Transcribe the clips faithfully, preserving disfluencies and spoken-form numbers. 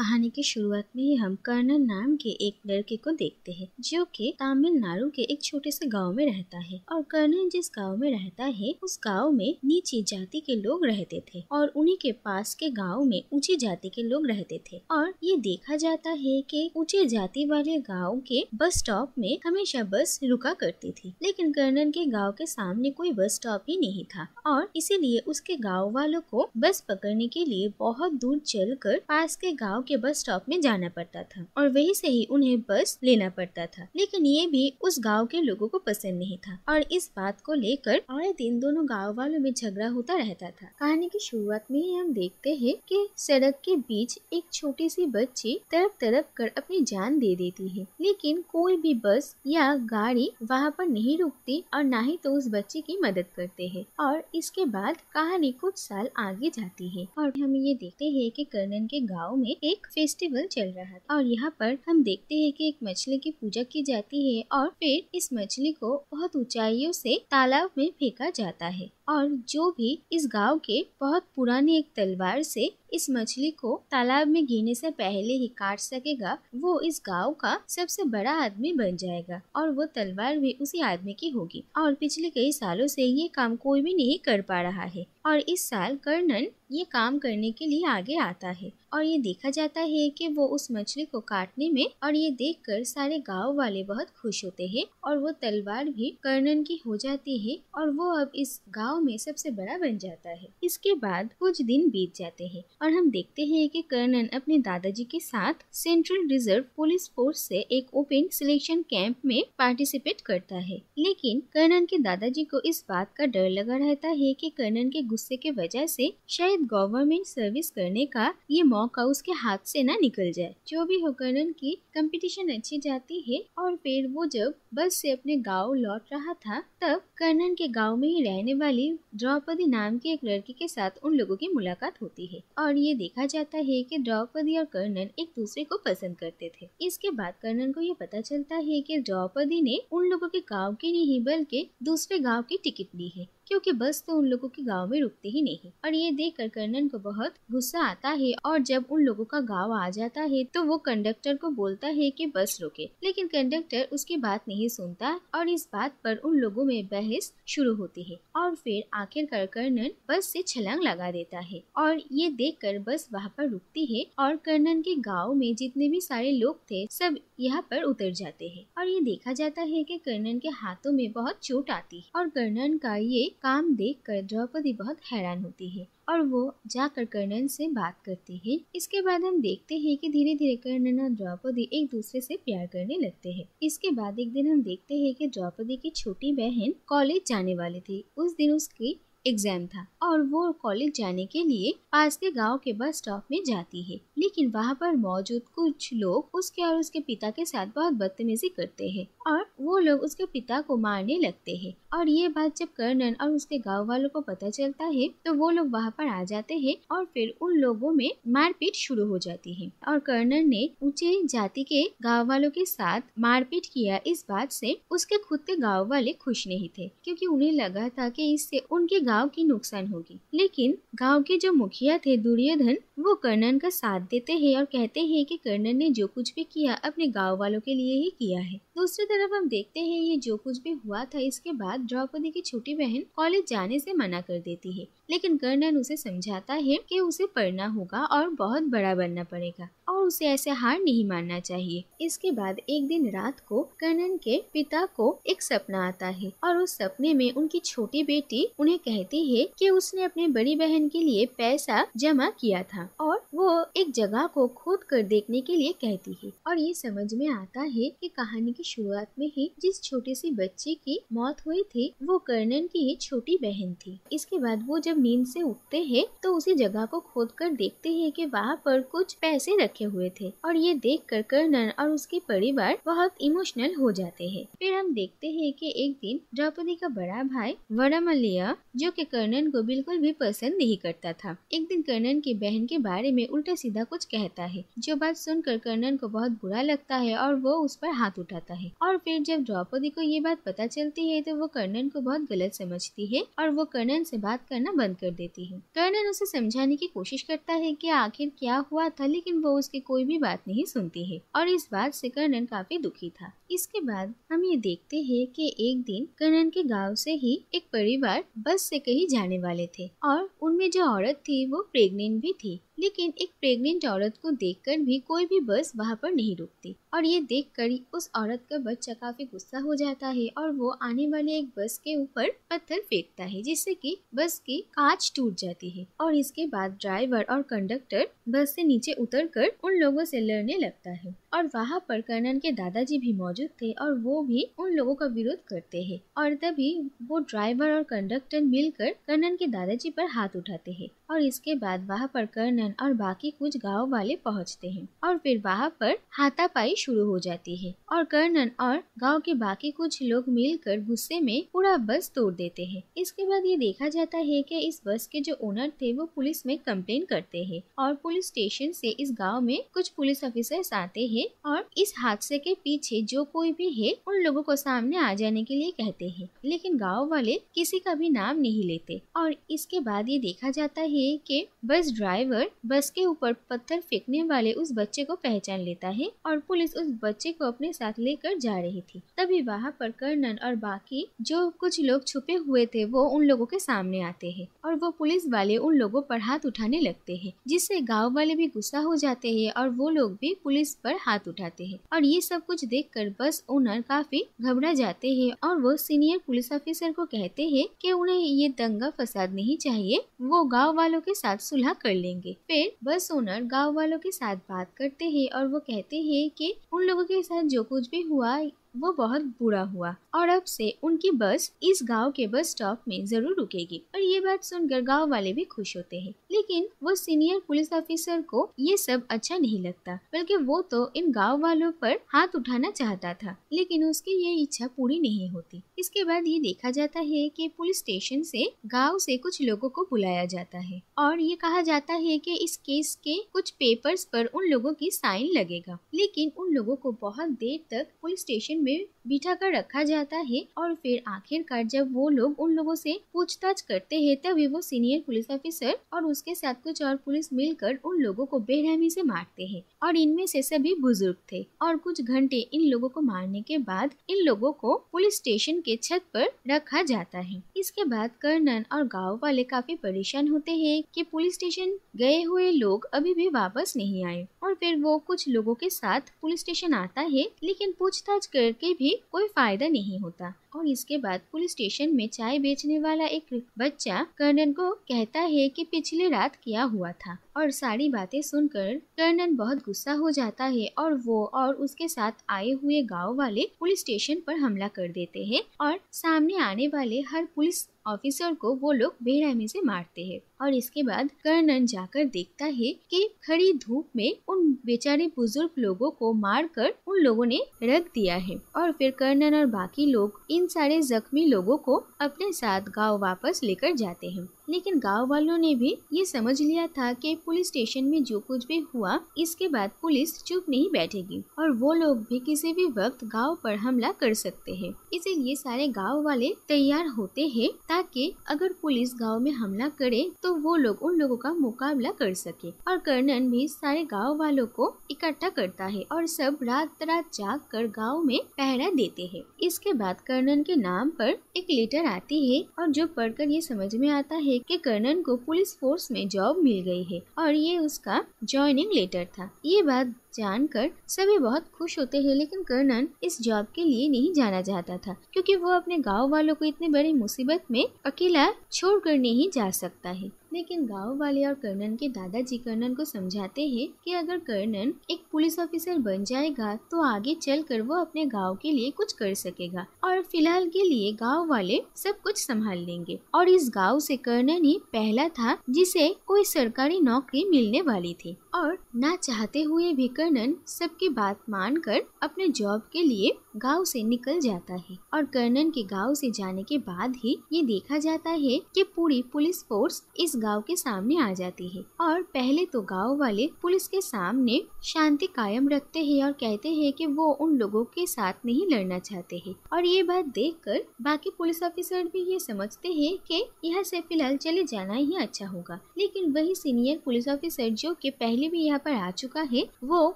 कहानी की शुरुआत में ही हम कर्णन नाम के एक लड़के को देखते हैं जो कि तमिलनाडु के एक छोटे से गांव में रहता है। और कर्णन जिस गांव में रहता है उस गांव में नीची जाति के लोग रहते थे और उन्हीं के पास के गांव में ऊंची जाति के लोग रहते थे। और ये देखा जाता है कि ऊंचे जाति वाले गांव के बस स्टॉप में हमेशा बस रुका करती थी, लेकिन कर्णन के गाँव के सामने कोई बस स्टॉप ही नहीं था और इसीलिए उसके गाँव वालों को बस पकड़ने के लिए बहुत दूर चलकर पास के गांव के बस स्टॉप में जाना पड़ता था और वहीं से ही उन्हें बस लेना पड़ता था। लेकिन ये भी उस गांव के लोगों को पसंद नहीं था और इस बात को लेकर आए दिन दोनों गांव वालों में झगड़ा होता रहता था। कहानी की शुरुआत में ही हम देखते हैं कि सड़क के बीच एक छोटी सी बच्ची तड़प तड़प कर अपनी जान दे देती है, लेकिन कोई भी बस या गाड़ी वहाँ पर नहीं रुकती और न ही तो उस बच्ची की मदद करते है। और इसके बाद कहानी कुछ साल आगे जाती है और हम ये देखते हैं कि कर्णन के गांव में एक फेस्टिवल चल रहा था और यहाँ पर हम देखते हैं कि एक मछली की पूजा की जाती है और फिर इस मछली को बहुत ऊंचाइयों से तालाब में फेंका जाता है और जो भी इस गांव के बहुत पुराने एक तलवार से इस मछली को तालाब में गिरने से पहले ही काट सकेगा वो इस गांव का सबसे बड़ा आदमी बन जाएगा और वो तलवार भी उसी आदमी की होगी। और पिछले कई सालों से ये काम कोई भी नहीं कर पा रहा है और इस साल कर्णन ये काम करने के लिए आगे आता है और ये देखा जाता है कि वो उस मछली को काटने में और ये देखकर सारे गांव वाले बहुत खुश होते हैं और वो तलवार भी कर्णन की हो जाती है और वो अब इस गांव में सबसे बड़ा बन जाता है। इसके बाद कुछ दिन बीत जाते हैं और हम देखते हैं कि कर्णन अपने दादाजी के साथ सेंट्रल रिजर्व पुलिस फोर्स से एक ओपन सिलेक्शन कैंप में पार्टिसिपेट करता है, लेकिन कर्णन के दादाजी को इस बात का डर लगा रहता है कि कर्णन के गुस्से के वजह से शायद गवर्नमेंट सर्विस करने का ये मौका उसके हाथ से ना निकल जाए। जो भी हो कर्णन की कंपटीशन अच्छी जाती है और फिर वो जब बस से अपने गांव लौट रहा था तब कर्णन के गांव में ही रहने वाली द्रौपदी नाम की एक लड़की के साथ उन लोगों की मुलाकात होती है और ये देखा जाता है कि द्रौपदी और कर्णन एक दूसरे को पसंद करते थे। इसके बाद कर्णन को ये पता चलता है कि द्रौपदी ने उन लोगों के गाँव की नहीं बल्कि दूसरे गाँव की टिकट ली है क्योंकि बस तो उन लोगों के गांव में रुकते ही नहीं। और ये देखकर कर्णन को बहुत गुस्सा आता है और जब उन लोगों का गांव आ जाता है तो वो कंडक्टर को बोलता है कि बस रोके, लेकिन कंडक्टर उसकी बात नहीं सुनता और इस बात पर उन लोगों में बहस शुरू होती है और फिर आखिरकार कर्णन बस से छलांग लगा देता है और ये देखकर बस वहाँ पर रुकती है और कर्णन के गाँव में जितने भी सारे लोग थे सब यहाँ पर उतर जाते हैं और ये देखा जाता है कि कर्णन के हाथों में बहुत चोट आती है और कर्णन का ये काम देखकर द्रौपदी बहुत हैरान होती है और वो जाकर कर्णन से बात करती है। इसके बाद हम देखते हैं कि धीरे धीरे कर्णन और द्रौपदी एक दूसरे से प्यार करने लगते हैं। इसके बाद एक दिन हम देखते हैं कि द्रौपदी की छोटी बहन कॉलेज जाने वाली थी, उस दिन उसकी एग्जाम था और वो कॉलेज जाने के लिए पास के गांव के बस स्टॉप में जाती है, लेकिन वहाँ पर मौजूद कुछ लोग उसके और उसके पिता के साथ बहुत बदतमीजी करते हैं और वो लोग उसके पिता को मारने लगते हैं। और ये बात जब कर्णन और उसके गांव वालों को पता चलता है तो वो लोग वहाँ पर आ जाते हैं और फिर उन लोगों में मारपीट शुरू हो जाती है और कर्णन ने ऊंचे जाति के गाँव वालों के साथ मारपीट किया। इस बात से उसके खुद के गाँव वाले खुश नहीं थे क्योंकि उन्हें लगा था कि इससे उनके गांव की नुकसान होगी, लेकिन गांव के जो मुखिया थे दुर्योधन वो कर्णन का साथ देते हैं और कहते हैं कि कर्णन ने जो कुछ भी किया अपने गांव वालों के लिए ही किया है। दूसरी तरफ हम देखते हैं ये जो कुछ भी हुआ था इसके बाद द्रौपदी की छोटी बहन कॉलेज जाने से मना कर देती है, लेकिन कर्णन उसे समझाता है कि उसे पढ़ना होगा और बहुत बड़ा बनना पड़ेगा और उसे ऐसे हार नहीं मानना चाहिए। इसके बाद एक दिन रात को कर्णन के पिता को एक सपना आता है और उस सपने में उनकी छोटी बेटी उन्हें कहती है कि उसने अपने बड़ी बहन के लिए पैसा जमा किया था और वो एक जगह को खोद कर देखने के लिए कहती है। और ये समझ में आता है कि कहानी की शुरुआत में ही जिस छोटी सी बच्ची की मौत हुई थी वो कर्णन की ही छोटी बहन थी। इसके बाद वो जब नींद से उठते हैं तो उसी जगह को खोदकर देखते हैं कि वहाँ पर कुछ पैसे रखे हुए थे और ये देखकर कर्णन और उसके परिवार बहुत इमोशनल हो जाते हैं। फिर हम देखते हैं कि एक दिन द्रौपदी का बड़ा भाई वरमलिया जो कि कर्णन को बिल्कुल भी पसंद नहीं करता था एक दिन कर्णन की बहन के बारे में उल्टा सीधा कुछ कहता है, जो बात सुनकर कर्णन को बहुत बुरा लगता है और वो उस पर हाथ उठाता जाता है। और फिर जब द्रौपदी को ये बात पता चलती है तो वो कर्णन को बहुत गलत समझती है और वो कर्णन से बात करना बंद कर देती है। कर्णन उसे समझाने की कोशिश करता है कि आखिर क्या हुआ था, लेकिन वो उसकी कोई भी बात नहीं सुनती है और इस बात से कर्णन काफी दुखी था। इसके बाद हम ये देखते हैं कि एक दिन कर्णन के गांव से ही एक परिवार बस से कहीं जाने वाले थे और उनमें जो औरत थी वो प्रेग्नेंट भी थी, लेकिन एक प्रेग्नेंट औरत को देखकर भी कोई भी बस वहाँ पर नहीं रुकती और ये देखकर उस औरत का बच्चा काफी गुस्सा हो जाता है और वो आने वाले एक बस के ऊपर पत्थर फेंकता है जिससे कि बस की कांच टूट जाती है। और इसके बाद ड्राइवर और कंडक्टर बस से नीचे उतरकर उन लोगों से लड़ने लगता है और वहाँ पर कर्णन के दादाजी भी मौजूद थे और वो भी उन लोगों का विरोध करते है और तभी वो ड्राइवर और कंडक्टर मिलकर कर्णन के दादाजी पर हाथ उठाते है। और इसके बाद वहाँ पर कर्णन और बाकी कुछ गांव वाले पहुंचते हैं और फिर वहाँ पर हाथापाई शुरू हो जाती है और कर्णन और गांव के बाकी कुछ लोग मिलकर गुस्से में पूरा बस तोड़ देते हैं। इसके बाद ये देखा जाता है कि इस बस के जो ओनर थे वो पुलिस में कंप्लेन करते हैं और पुलिस स्टेशन से इस गांव में कुछ पुलिस ऑफिसर्स आते हैं और इस हादसे के पीछे जो कोई भी है उन लोगों को सामने आ जाने के लिए कहते हैं, लेकिन गाँव वाले किसी का भी नाम नहीं लेते। और इसके बाद ये देखा जाता है कि बस ड्राइवर बस के ऊपर पत्थर फेंकने वाले उस बच्चे को पहचान लेता है और पुलिस उस बच्चे को अपने साथ लेकर जा रही थी। तभी वहाँ पर कर्णन और बाकी जो कुछ लोग छुपे हुए थे वो उन लोगों के सामने आते हैं और वो पुलिस वाले उन लोगों पर हाथ उठाने लगते हैं, जिससे गांव वाले भी गुस्सा हो जाते हैं और वो लोग भी पुलिस पर हाथ उठाते हैं। और ये सब कुछ देखकर बस ओनर काफी घबरा जाते हैं और वो सीनियर पुलिस ऑफिसर को कहते हैं कि उन्हें ये दंगा फसाद नहीं चाहिए, वो गाँव वालों के साथ सुलह कर लेंगे। फिर बस ओनर गाँव वालों के साथ बात करते हैं और वो कहते हैं कि उन लोगों के साथ जो कुछ भी हुआ वो बहुत बुरा हुआ और अब से उनकी बस इस गांव के बस स्टॉप में जरूर रुकेगी। और ये बात सुनकर गांव वाले भी खुश होते हैं, लेकिन वो सीनियर पुलिस ऑफिसर को ये सब अच्छा नहीं लगता, बल्कि वो तो इन गांव वालों पर हाथ उठाना चाहता था लेकिन उसकी ये इच्छा पूरी नहीं होती। इसके बाद ये देखा जाता है कि पुलिस स्टेशन से गाँव से कुछ लोगों को बुलाया जाता है और ये कहा जाता है कि इस केस के कुछ पेपर्स पर उन लोगों की साइन लगेगा, लेकिन उन लोगों को बहुत देर तक पुलिस स्टेशन में बिठा कर रखा जाता है। और फिर आखिरकार जब वो लोग उन लोगों से पूछताछ करते हैं तभी वो सीनियर पुलिस ऑफिसर और उसके साथ कुछ और पुलिस मिलकर उन लोगों को बेरहमी से मारते हैं और इनमें से सभी बुजुर्ग थे। और कुछ घंटे इन लोगों को मारने के बाद इन लोगों को पुलिस स्टेशन के छत पर रखा जाता है। इसके बाद कर्णन और गाँव वाले काफी परेशान होते हैं कि पुलिस स्टेशन गए हुए लोग अभी भी वापस नहीं आए और फिर वो कुछ लोगों के साथ पुलिस स्टेशन आता है, लेकिन पूछताछ करके भी कोई फायदा नहीं होता। और इसके बाद पुलिस स्टेशन में चाय बेचने वाला एक बच्चा कर्णन को कहता है कि पिछले रात क्या हुआ था। और सारी बातें सुनकर कर्णन बहुत गुस्सा हो जाता है और वो और उसके साथ आए हुए गांव वाले पुलिस स्टेशन पर हमला कर देते हैं और सामने आने वाले हर पुलिस ऑफिसर को वो लोग बेरहमी से मारते हैं। और इसके बाद कर्णन जाकर देखता है कि खड़ी धूप में उन बेचारे बुजुर्ग लोगों को मारकर उन लोगों ने रख दिया है। और फिर कर्णन और बाकी लोग इन सारे जख्मी लोगों को अपने साथ गांव वापस लेकर जाते हैं, लेकिन गांव वालों ने भी ये समझ लिया था कि पुलिस स्टेशन में जो कुछ भी हुआ इसके बाद पुलिस चुप नहीं बैठेगी और वो लोग भी किसी भी वक्त गांव पर हमला कर सकते हैं। इसीलिए सारे गांव वाले तैयार होते हैं ताकि अगर पुलिस गांव में हमला करे तो वो लोग उन लोगों का मुकाबला कर सके। और कर्णन भी सारे गाँव वालों को इकट्ठा करता है और सब रात रात जाग कर गाँव में पहरा देते है। इसके बाद कर्णन के नाम पर एक लेटर आती है और जो पढ़कर ये समझ में आता है कि कर्णन को पुलिस फोर्स में जॉब मिल गई है और ये उसका ज्वाइनिंग लेटर था। ये बात जानकर सभी बहुत खुश होते हैं, लेकिन कर्णन इस जॉब के लिए नहीं जाना चाहता था क्योंकि वो अपने गांव वालों को इतने बड़े मुसीबत में अकेला छोड़कर नहीं जा सकता है। लेकिन गांव वाले और कर्णन के दादाजी कर्णन को समझाते हैं कि अगर कर्णन एक पुलिस ऑफिसर बन जाएगा तो आगे चलकर वो अपने गांव के लिए कुछ कर सकेगा और फिलहाल के लिए गांव वाले सब कुछ संभाल लेंगे। और इस गांव से कर्णन ही पहला था जिसे कोई सरकारी नौकरी मिलने वाली थी। और ना चाहते हुए भी कर्णन सबकी बात मानकर अपने जॉब के लिए गांव से निकल जाता है। और कर्णन के गांव से जाने के बाद ही ये देखा जाता है कि पूरी पुलिस फोर्स इस गांव के सामने आ जाती है और पहले तो गांव वाले पुलिस के सामने शांति कायम रखते हैं और कहते हैं कि वो उन लोगों के साथ नहीं लड़ना चाहते हैं। और ये बात देखकर बाकी पुलिस ऑफिसर भी ये समझते हैं कि यहाँ से फिलहाल चले जाना ही अच्छा होगा। लेकिन वही सीनियर पुलिस ऑफिसर जो कि पहले भी यहाँ पर आ चुका है वो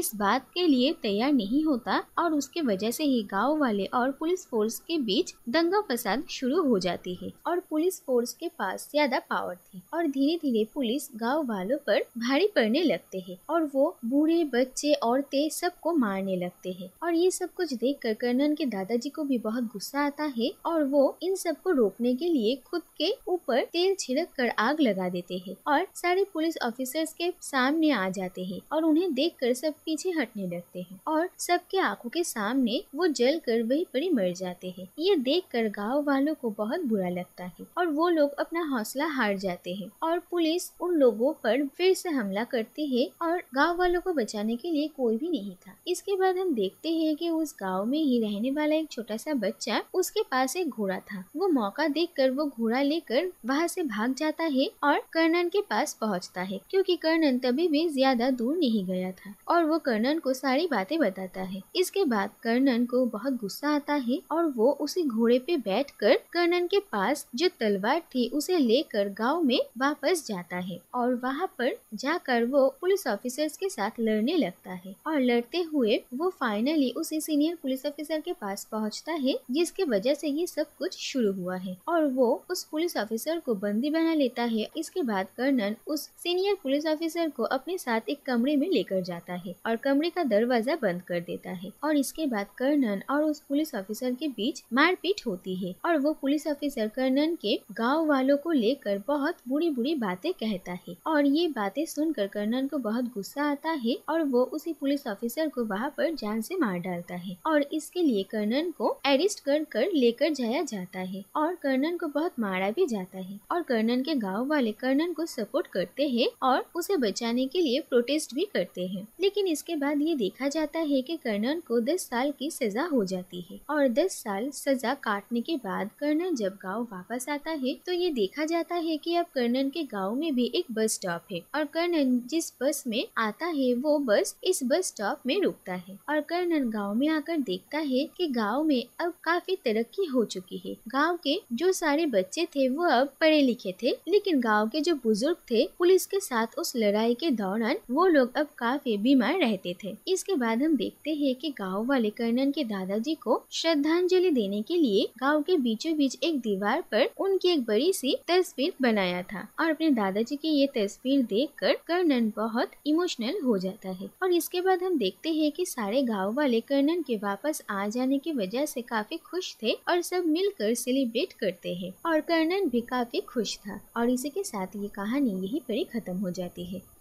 इस बात के लिए तैयार नहीं होता और उसके वजह से ही गाँव वाले और पुलिस फोर्स के बीच दंगा फसाद शुरू हो जाती है। और पुलिस फोर्स के पास ज्यादा पावर थी और धीरे धीरे पुलिस गाँव वालों पर भारी पड़ने लगते हैं और वो बूढ़े बच्चे औरतें सबको मारने लगते हैं। और ये सब कुछ देखकर कर्णन के दादाजी को भी बहुत गुस्सा आता है और वो इन सबको रोकने के लिए खुद के ऊपर तेल छिड़क कर आग लगा देते हैं और सारे पुलिस ऑफिसर्स के सामने आ जाते हैं और उन्हें देखकर सब पीछे हटने लगते हैं और सबके आंखों के सामने वो जलकर वहीं पर ही मर जाते हैं। ये देखकर गाँव वालों को बहुत बुरा लगता है और वो लोग अपना हौसला हार जाते हैं और पुलिस उन लोगों पर फिर से हमला करती है और गाँव वालों को बचाने के लिए कोई भी नहीं था। इसके बाद हम देखते हैं कि उस गांव में ही रहने वाला एक छोटा सा बच्चा, उसके पास एक घोड़ा था। वो मौका देखकर वो घोड़ा लेकर वहाँ से भाग जाता है और कर्णन के पास पहुँचता है क्योंकि कर्णन तभी भी ज्यादा दूर नहीं गया था और वो कर्णन को सारी बातें बताता है। इसके बाद कर्णन को बहुत गुस्सा आता है और वो उसी घोड़े पे बैठ कर कर्णन के पास जो तलवार थी उसे लेकर गाँव में वापस जाता है और वहाँ पर जाकर वो पुलिस ऑफिसर्स के साथ लड़ने लगता है। और लड़ते हुए वो फाइनली उसी सीनियर पुलिस ऑफिसर के पास पहुंचता है जिसके वजह से ये सब कुछ शुरू हुआ है और वो उस पुलिस ऑफिसर को बंदी बना लेता है। इसके बाद कर्णन उस सीनियर पुलिस ऑफिसर को अपने साथ एक कमरे में लेकर जाता है और कमरे का दरवाजा बंद कर देता है और इसके बाद कर्णन और उस पुलिस ऑफिसर के बीच मारपीट होती है और वो पुलिस ऑफिसर कर्णन के गाँव वालों को लेकर बहुत बुरी बुरी बातें कहता है और ये बातें सुनकर कर्णन को बहुत गुस्सा आता है और वो उसी पुलिस ऑफिसर को वहाँ पर जान से मार डालता है और इसके लिए कर्णन को अरेस्ट कर कर लेकर जाया जाता है और कर्णन को बहुत मारा भी जाता है। और कर्णन के गांव वाले कर्णन को सपोर्ट करते हैं और उसे बचाने के लिए प्रोटेस्ट भी करते हैं। लेकिन इसके बाद ये देखा जाता है कि कर्णन को दस साल की सजा हो जाती है और दस साल सजा काटने के बाद कर्णन जब गाँव वापस आता है तो ये देखा जाता है कि अब कर्णन के गाँव में भी एक बस स्टॉप है और कर्णन जिस बस में आता है वो बस इस बस स्टॉप में रुकता है। और कर्णन गांव में आकर देखता है कि गांव में अब काफी तरक्की हो चुकी है। गांव के जो सारे बच्चे थे वो अब पढ़े लिखे थे लेकिन गांव के जो बुजुर्ग थे पुलिस के साथ उस लड़ाई के दौरान वो लोग अब काफी बीमार रहते थे। इसके बाद हम देखते हैं कि गांव वाले कर्णन के दादाजी को श्रद्धांजलि देने के लिए गाँव के बीचों बीच एक दीवार पर उनकी एक बड़ी सी तस्वीर बनाया था और अपने दादाजी की ये तस्वीर देख कर कर्णन बहुत इमोशनल हो जाता है। और इसके बाद हम देखते हैं कि सारे गांव वाले कर्णन के वापस आ जाने की वजह से काफी खुश थे और सब मिलकर सेलिब्रेट करते हैं और कर्णन भी काफी खुश था। और इसी के साथ ये कहानी यहीं पर ही खत्म हो जाती है।